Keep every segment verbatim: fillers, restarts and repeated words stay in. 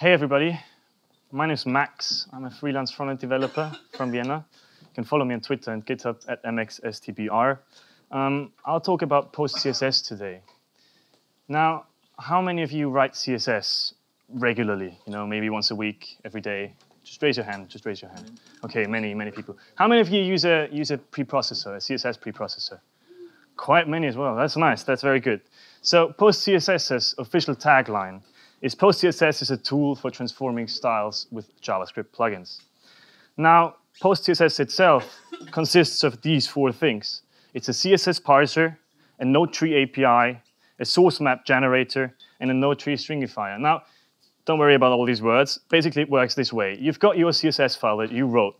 Hey everybody, my name is Max. I'm a freelance front-end developer from Vienna. You can follow me on Twitter and GitHub at m x s t b r. Um, I'll talk about PostCSS today. Now, how many of you write C S S regularly? You know, maybe once a week, every day. Just raise your hand, just raise your hand. Okay, many, many people. How many of you use a, use a preprocessor, a C S S preprocessor? Quite many as well, that's nice, that's very good. So PostCSS's official tagline is PostCSS is a tool for transforming styles with JavaScript plugins. Now, PostCSS itself consists of these four things. It's a C S S parser, a node tree A P I, a source map generator, and a node tree stringifier. Now, don't worry about all these words. Basically, it works this way. You've got your C S S file that you wrote.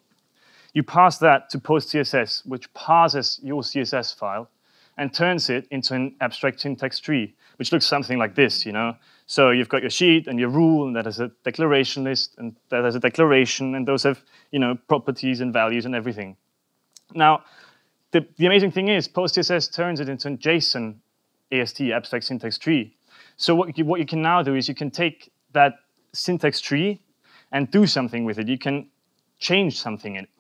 You pass that to PostCSS, which parses your C S S file and turns it into an abstract syntax tree, which looks something like this, you know? So you've got your sheet and your rule, and that has a declaration list, and that has a declaration, and those have, you know, properties and values and everything. Now, the, the amazing thing is PostCSS turns it into a JSON A S T, abstract syntax tree. So what you, what you can now do is you can take that syntax tree and do something with it. You can change something in it.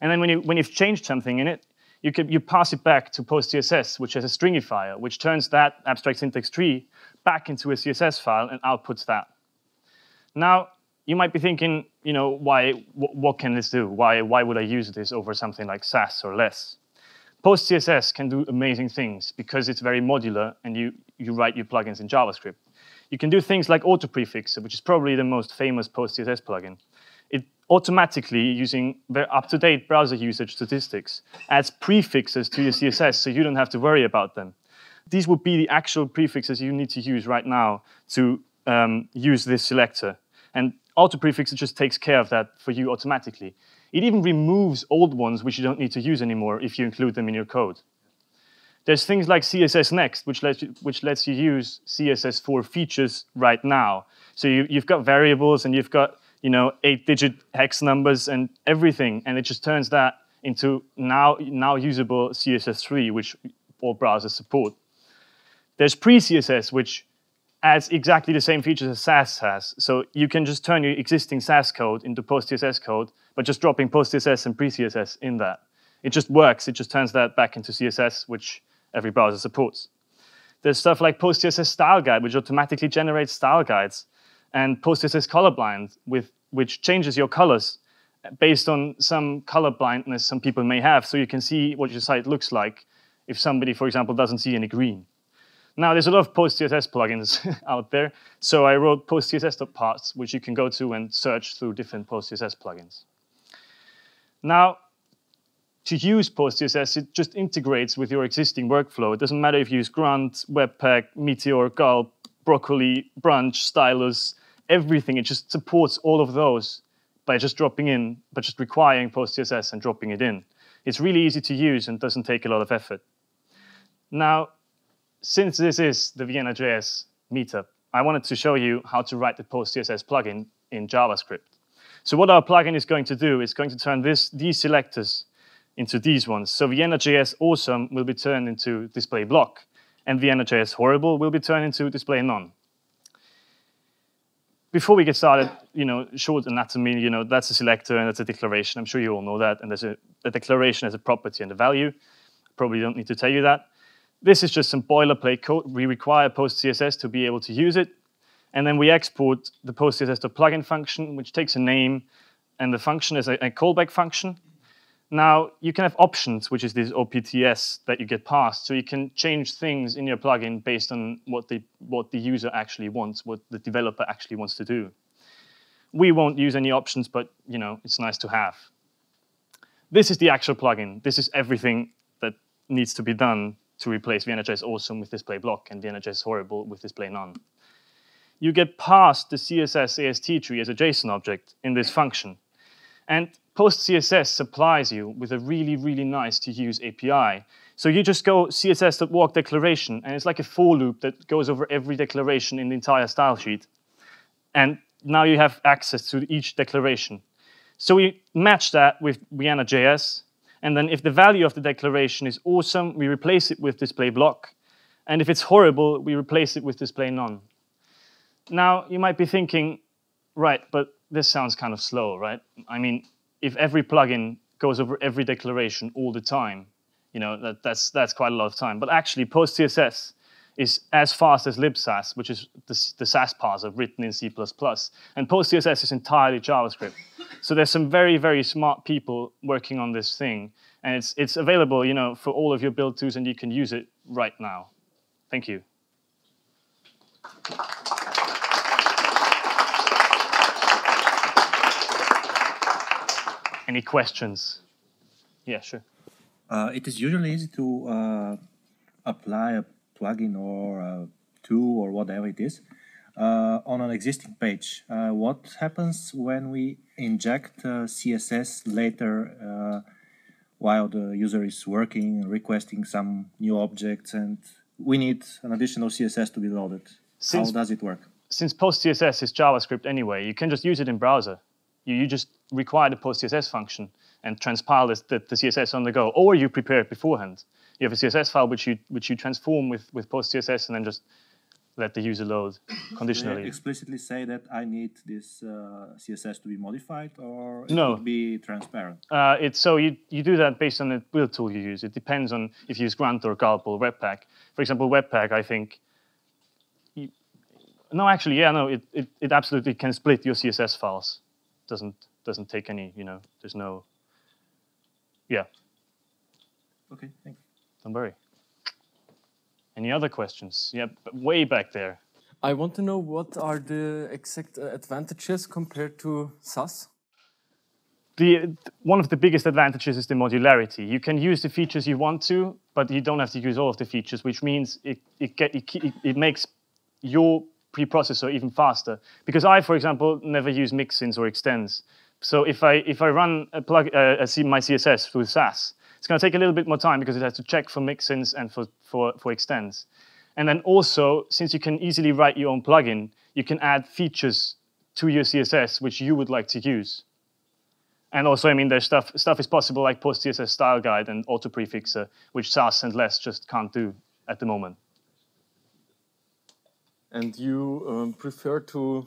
And then when, you, when you've changed something in it, you, can, you pass it back to PostCSS, which has a stringifier, which turns that abstract syntax tree back into a C S S file and outputs that. Now, you might be thinking, you know, why, wh what can this do? Why, why would I use this over something like Sass or less? PostCSS can do amazing things because it's very modular and you, you write your plugins in JavaScript. You can do things like auto-prefixer, which is probably the most famous PostCSS plugin. It automatically, using their up-to-date browser usage statistics, adds prefixes to your C S S so you don't have to worry about them. These would be the actual prefixes you need to use right now to um, use this selector. And auto-prefixer just takes care of that for you automatically. It even removes old ones which you don't need to use anymore if you include them in your code. There's things like C S S Next, which lets you, which lets you use C S S for features right now. So you, you've got variables and you've got, you know, eight-digit hex numbers and everything, and it just turns that into now, now usable C S S three, which all browsers support. There's pre C S S, which adds exactly the same features as Sass has. So you can just turn your existing Sass code into PostCSS code, but just dropping PostCSS and pre C S S in that. It just works. It just turns that back into C S S, which every browser supports. There's stuff like PostCSS style guide, which automatically generates style guides, and PostCSS colorblind, with, which changes your colors based on some color blindness some people may have, so you can see what your site looks like if somebody, for example, doesn't see any green. Now, there's a lot of PostCSS plugins out there, so I wrote post C S S dot parts, which you can go to and search through different PostCSS plugins. Now, to use PostCSS, it just integrates with your existing workflow. It doesn't matter if you use Grunt, Webpack, Meteor, Gulp, Broccoli, Brunch, Stylus, everything. It just supports all of those by just dropping in, but just requiring PostCSS and dropping it in. It's really easy to use and doesn't take a lot of effort. Now, since this is the Vienna J S meetup, I wanted to show you how to write the PostCSS plugin in JavaScript. So what our plugin is going to do is going to turn this, these selectors into these ones. So Vienna J S awesome will be turned into display block, and Vienna J S horrible will be turned into display none. Before we get started, you know, short anatomy, you know, that's a selector and that's a declaration. I'm sure you all know that. And there's a, a declaration as a property and a value. Probably don't need to tell you that. This is just some boilerplate code. We require PostCSS to be able to use it. And then we export the PostCSS.plugin function, which takes a name, and the function is a, a callback function. Now, you can have options, which is this O P T S that you get passed. So you can change things in your plugin based on what the, what the user actually wants, what the developer actually wants to do. We won't use any options, but you know, it's nice to have. This is the actual plugin. This is everything that needs to be done to replace Vienna J S awesome with display block and Vienna J S horrible with display none. You get passed the C S S A S T tree as a JSON object in this function. And PostCSS supplies you with a really, really nice to use A P I. So you just go C S S dot walk declaration, and it's like a for loop that goes over every declaration in the entire style sheet. And now you have access to each declaration. So we match that with Vienna J S, and then if the value of the declaration is awesome, we replace it with display block. And if it's horrible, we replace it with display none. Now, you might be thinking, Right, but this sounds kind of slow, right? I mean, if every plugin goes over every declaration all the time, you know, that, that's, that's quite a lot of time. But actually, PostCSS is as fast as LibSass, which is the, the Sass parser written in C plus plus. And PostCSS is entirely JavaScript. So there's some very, very smart people working on this thing. And it's, it's available, you know, for all of your build tools, and you can use it right now. Thank you. Any questions? Yeah, sure. Uh, it is usually easy to uh, apply a plugin or a tool or whatever it is uh, on an existing page. Uh, what happens when we inject uh, C S S later uh, while the user is working, requesting some new objects, and we need an additional C S S to be loaded? Since, how does it work? Since PostCSS is JavaScript anyway, you can just use it in browser. You, you just require the PostCSS function and transpile this, the, the C S S on the go, or you prepare it beforehand. You have a C S S file which you, which you transform with, with PostCSS and then just let the user load conditionally. They explicitly say that I need this uh, C S S to be modified, or it no. would be transparent? Uh, it's, so you, you do that based on the build tool you use. It depends on if you use Grunt or Gulp or Webpack. For example, Webpack, I think, you, no, actually, yeah, no, it, it, it absolutely can split your C S S files. Doesn't, doesn't take any, you know, there's no, yeah. Okay, thanks. Don't worry. Any other questions? Yeah, way back there. I want to know what are the exact advantages compared to Sass? The, one of the biggest advantages is the modularity. You can use the features you want to, but you don't have to use all of the features, which means it, it, get, it, it makes your preprocessor even faster. Because I, for example, never use mixins or extends. So if I, if I run a plug, uh, a, my C S S through Sass, it's going to take a little bit more time because it has to check for mixins and for, for, for extends. And then also, since you can easily write your own plugin, you can add features to your C S S which you would like to use. And also, I mean, there's stuff, stuff is possible like PostCSS style guide and auto-prefixer, which Sass and Less just can't do at the moment. And you um, prefer to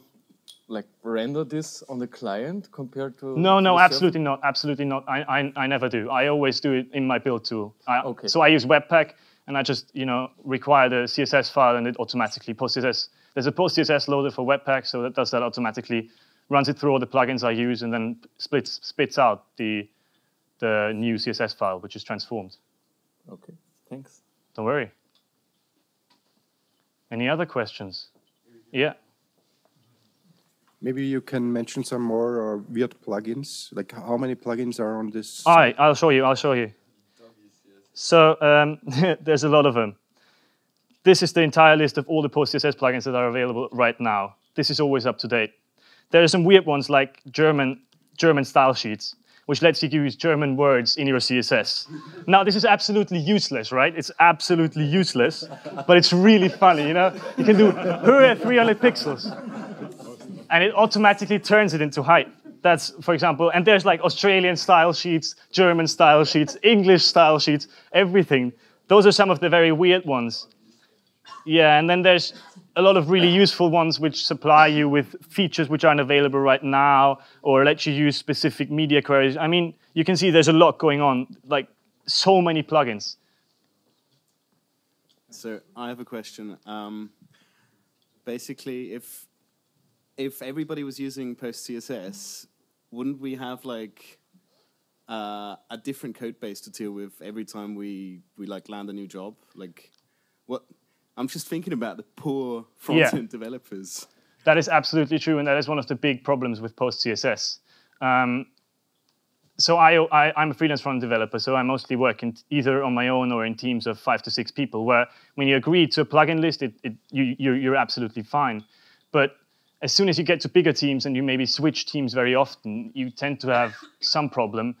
like render this on the client compared to... No, no, absolutely not. Absolutely not. I, I, I never do. I always do it in my build tool. I, okay. So I use Webpack and I just, you know, require the C S S file and it automatically PostCSS. There's a PostCSS loader for Webpack, so that does that automatically, runs it through all the plugins I use and then splits, spits out the, the new C S S file, which is transformed. Okay, thanks. Don't worry. Any other questions? Yeah. Maybe you can mention some more uh, weird plugins. Like how many plugins are on this? All right, I'll show you, I'll show you. So um, there's a lot of them. This is the entire list of all the PostCSS plugins that are available right now. This is always up to date. There are some weird ones like German, German style sheets, which lets you use German words in your C S S. Now, this is absolutely useless, right? It's absolutely useless, but it's really funny, you know? You can do hurrah three hundred pixels. And it automatically turns it into height. That's, for example, and there's like Australian style sheets, German style sheets, English style sheets, everything. Those are some of the very weird ones. Yeah, and then there's a lot of really useful ones which supply you with features which aren't available right now or let you use specific media queries. I mean, you can see there's a lot going on, like so many plugins. So I have a question. Um, basically, if... If everybody was using PostCSS, wouldn't we have like uh, a different code base to deal with every time we we like land a new job? Like, what? I'm just thinking about the poor front-end yeah. developers. That is absolutely true, and that is one of the big problems with PostCSS. Um, so I, I I'm a freelance front-end developer, so I mostly work in either on my own or in teams of five to six people. Where when you agree to a plugin list, it, it you you're, you're absolutely fine, but as soon as you get to bigger teams and you maybe switch teams very often, you tend to have some problem,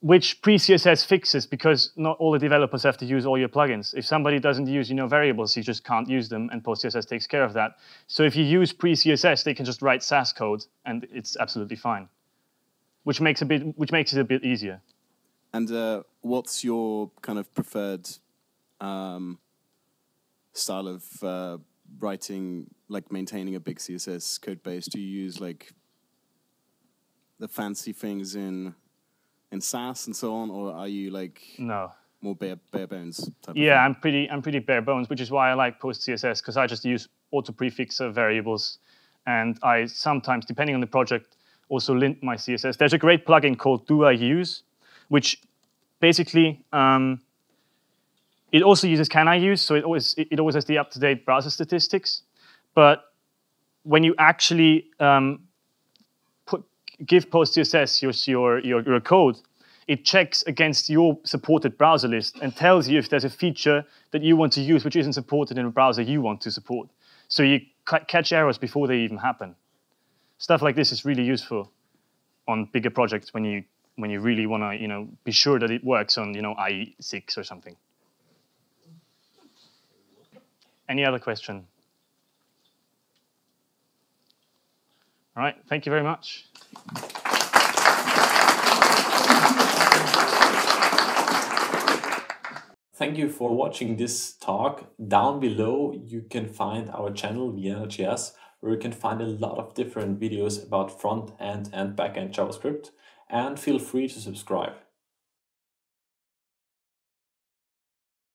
which pre C S S fixes because not all the developers have to use all your plugins. If somebody doesn't use, you know, variables, you just can't use them, and PostCSS takes care of that. So if you use pre C S S, they can just write Sass code, and it's absolutely fine, which makes a bit, which makes it a bit easier. And uh, what's your kind of preferred um, style of uh, writing? Like maintaining a big C S S code base, do you use like the fancy things in in Sass and so on, or are you like no more bare bare bones type yeah of thing? I'm pretty I'm pretty bare bones, which is why I like PostCSS, because I just use auto-prefixer variables, and I sometimes, depending on the project, also lint my C S S. There's a great plugin called do I use, which basically um, it also uses CanIUse, so it always it always has the up-to-date browser statistics. But when you actually um, put, give PostCSS your, your your your code, it checks against your supported browser list and tells you if there's a feature that you want to use which isn't supported in a browser you want to support. So you ca catch errors before they even happen. Stuff like this is really useful on bigger projects when you when you really want to, you know, be sure that it works on, you know, I E six or something. Any other question? All right, thank you very much. Thank you for watching this talk. Down below, you can find our channel, ViennaJS, where you can find a lot of different videos about front-end and back-end JavaScript. And feel free to subscribe.